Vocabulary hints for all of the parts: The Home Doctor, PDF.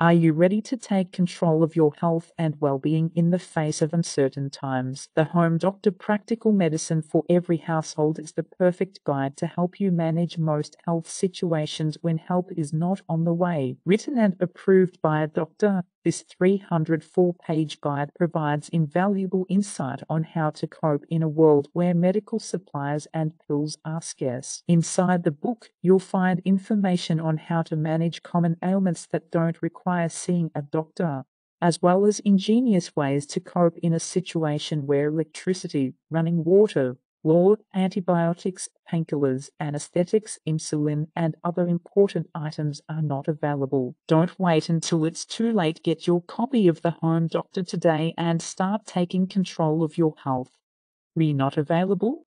Are you ready to take control of your health and well-being in the face of uncertain times? The Home Doctor Practical Medicine for Every Household is the perfect guide to help you manage most health situations when help is not on the way. Written and approved by a doctor, this 304-page guide provides invaluable insight on how to cope in a world where medical supplies and pills are scarce. Inside the book, you'll find information on how to manage common ailments that don't require seeing a doctor, as well as ingenious ways to cope in a situation where electricity, running water, law, antibiotics, painkillers, anesthetics, insulin, and other important items are not available. Don't wait until it's too late. Get your copy of The Home Doctor today and start taking control of your health. Re not available?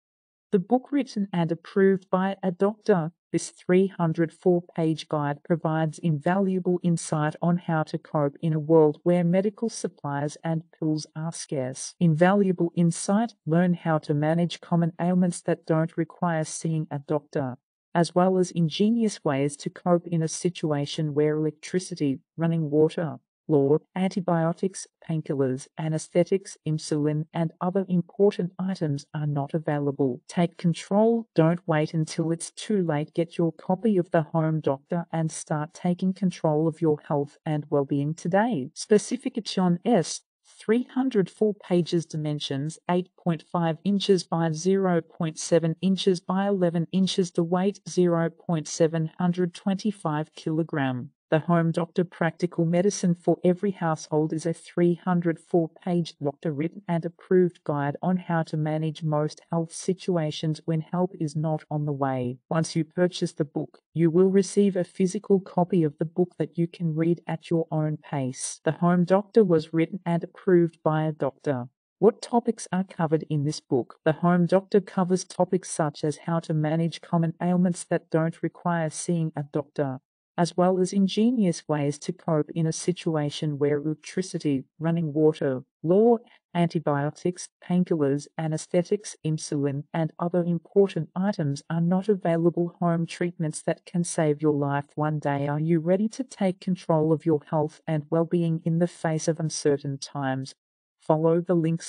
The book written and approved by a doctor, this 304-page guide provides invaluable insight on how to cope in a world where medical supplies and pills are scarce. Invaluable insight, learn how to manage common ailments that don't require seeing a doctor, as well as ingenious ways to cope in a situation where electricity, running water, law, antibiotics, painkillers, anesthetics, insulin, and other important items are not available. Take control. Don't wait until it's too late. Get your copy of The Home Doctor and start taking control of your health and well-being today. Specification S. 304 pages. Dimensions 8.5 inches by 0.7 inches by 11 inches. The weight 0.725 kg. The Home Doctor Practical Medicine for Every Household is a 304-page doctor-written and approved guide on how to manage most health situations when help is not on the way. Once you purchase the book, you will receive a physical copy of the book that you can read at your own pace. The Home Doctor was written and approved by a doctor. What topics are covered in this book? The Home Doctor covers topics such as how to manage common ailments that don't require seeing a doctor, as well as ingenious ways to cope in a situation where electricity, running water, law, antibiotics, painkillers, anesthetics, insulin, and other important items are not available. Home treatments that can save your life one day. Are you ready to take control of your health and well-being in the face of uncertain times? Follow the link.